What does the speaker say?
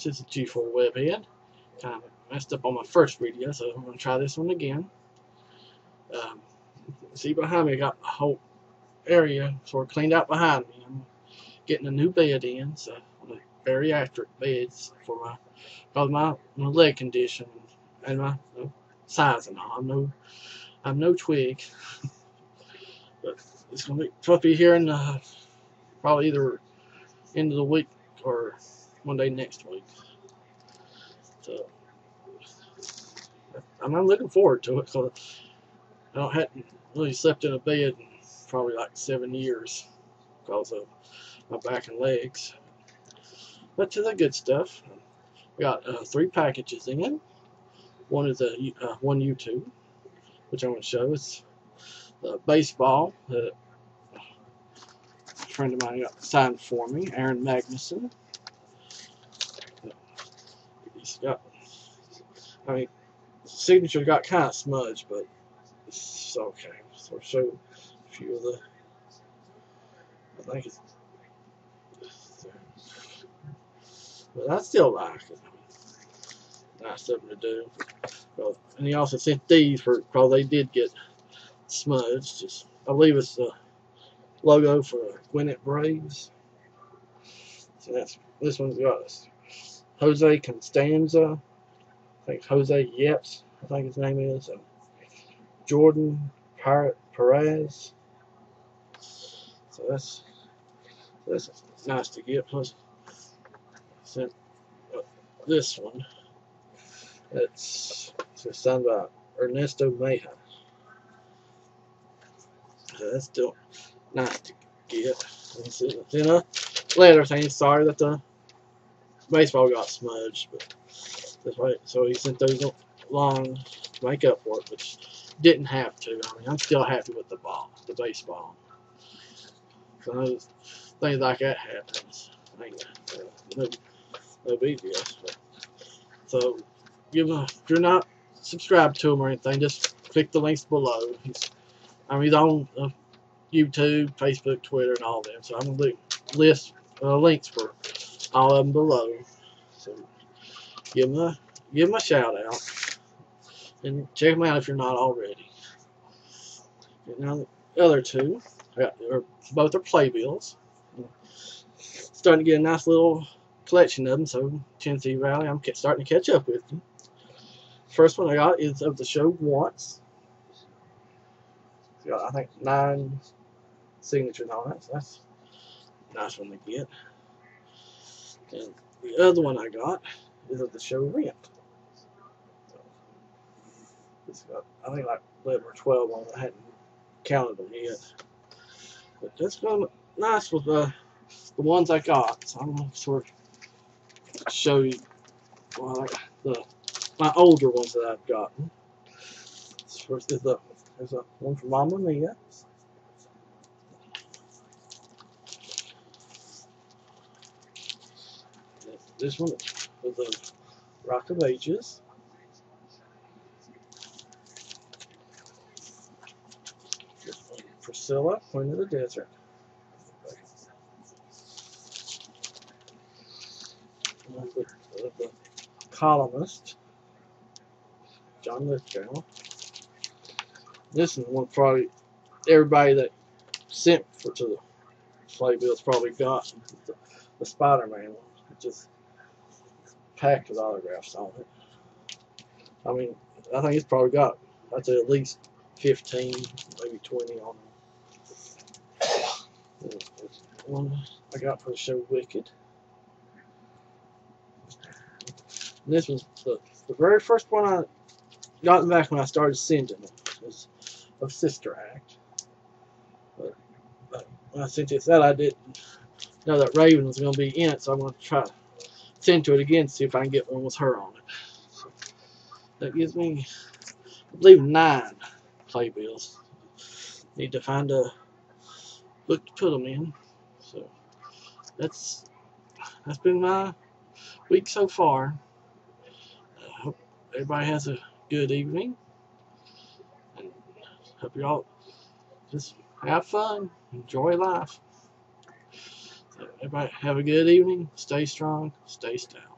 Transformers is a G4 webhead. Kind of messed up on my first video, so I'm going to try this one again. See behind me, I got a whole area sort of cleaned out behind me. I'm getting a new bed in, so I'm going to bariatric beds for my leg condition and my size and all. I'm no twig. But it's going to be here in probably either end of the week or one day next week. So I'm looking forward to it. So I hadn't really slept in a bed in probably like 7 years because of my back and legs. But to the good stuff, we got 3 packages in. One is a one U2, which I want to show. It's the baseball that a friend of mine got signed for me, Aaron Magnuson. He's got, I mean, signature got kind of smudged, but it's okay. So I'll show a few of the, I think it's, but I still like it. Nice something to do. Well, and he also sent these for, because they did get smudged. Just, I believe it's the logo for Gwinnett Braves. So that's, this one's got Jose Constanza, I think Jose Yeps, I think his name is, and Jordan Pirate Perez. So that's nice to get. Plus, sent this one. It's signed by Ernesto Mejia. So that's still nice to get. Then a letter saying sorry that the baseball got smudged, but that's right. So he sent those long makeup for it, which didn't have to. I mean, I'm still happy with the ball, the baseball. So those things like that happens. No big deal. So if you're not subscribed to him or anything, just click the links below. He's on YouTube, Facebook, Twitter, and all them. So I'm going to list links for all of them below. So give him a shout out and check him out if you're not already. And now the other two, both are Playbills. Starting to get a nice little collection of them. So Tennessee Valley, I'm starting to catch up with them. First one I got is of the show Once. It's got, I think, 9 signatures on it, so that's a nice one to get. And the other one I got is of the show Rent. So it's got, I think, like 11 or 12 on it. I hadn't counted them yet. But that's kind of nice with the ones I got. So I'm going to sort of show you my older ones that I've gotten. First is there's a one from Mamma Mia. This one with the Rock of Ages. Priscilla, Queen of the Desert. The columnist, John Littrell. This is one probably everybody that sent to the Playbills probably got the Spider-Man one. It just packed with autographs on it. I mean, I think it's probably got, I'd say, at least 15, maybe 20 on it. There's one I got for the show Wicked. And this was the very first one I gotten back when I started sending them. It was of Sister Act. But when I sent this out, I didn't know that Raven was going to be in it, so I'm going to try to send to it again to see if I can get one with her on it. So that gives me, I believe, 9 Playbills. Need to find a book to put them in. So that's been my week so far. I hope everybody has a good evening, and hope you all just have fun, enjoy life. So everybody have a good evening, stay strong, stay stout.